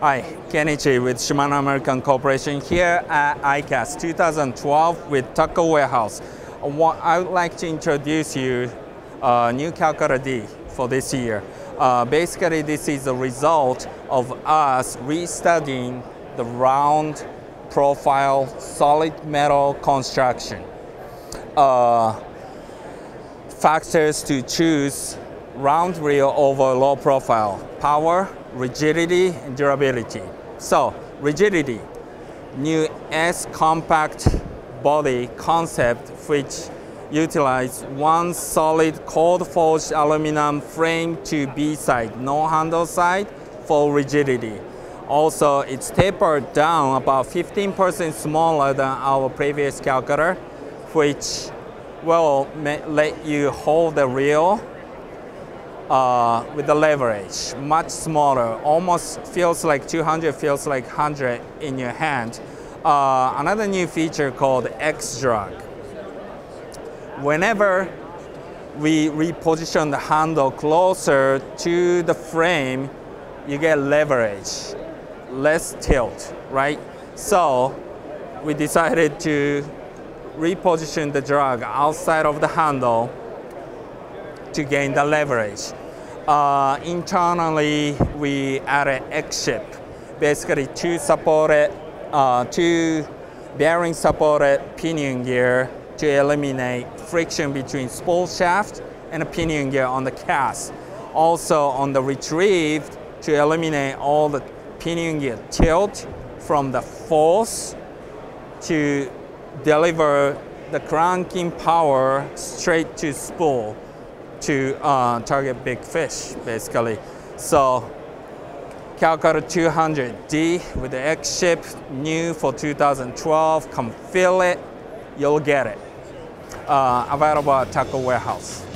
Hi, Kenichi with Shimano American Corporation here at ICAST 2012 with Tackle Warehouse. I would like to introduce you new Calcutta D for this year. Basically, this is a result of us restudying the round profile solid metal construction. Factors to choose round reel over low profile: power, rigidity, and durability. So rigidity, new S-compact body concept which utilizes one solid cold forged aluminum frame to B side, no handle side for rigidity. Also, it's tapered down about 15% smaller than our previous Calcutta, which will let you hold the reel with the leverage much smaller. Almost feels like 200, feels like 100 in your hand. Another new feature called X-Drag. Whenever we reposition the handle closer to the frame, you get leverage, less tilt, right? So we decided to reposition the drag outside of the handle to gain the leverage. Internally, we added X-Ship, basically two bearing supported pinion gear to eliminate friction between spool shaft and a pinion gear on the cast. Also on the retrieved, to eliminate all the pinion gear tilt from the force to deliver the cranking power straight to spool to target big fish, basically. So Calcutta 200D with the X-Ship, new for 2012. Come feel it, you'll get it. Available at Tackle Warehouse.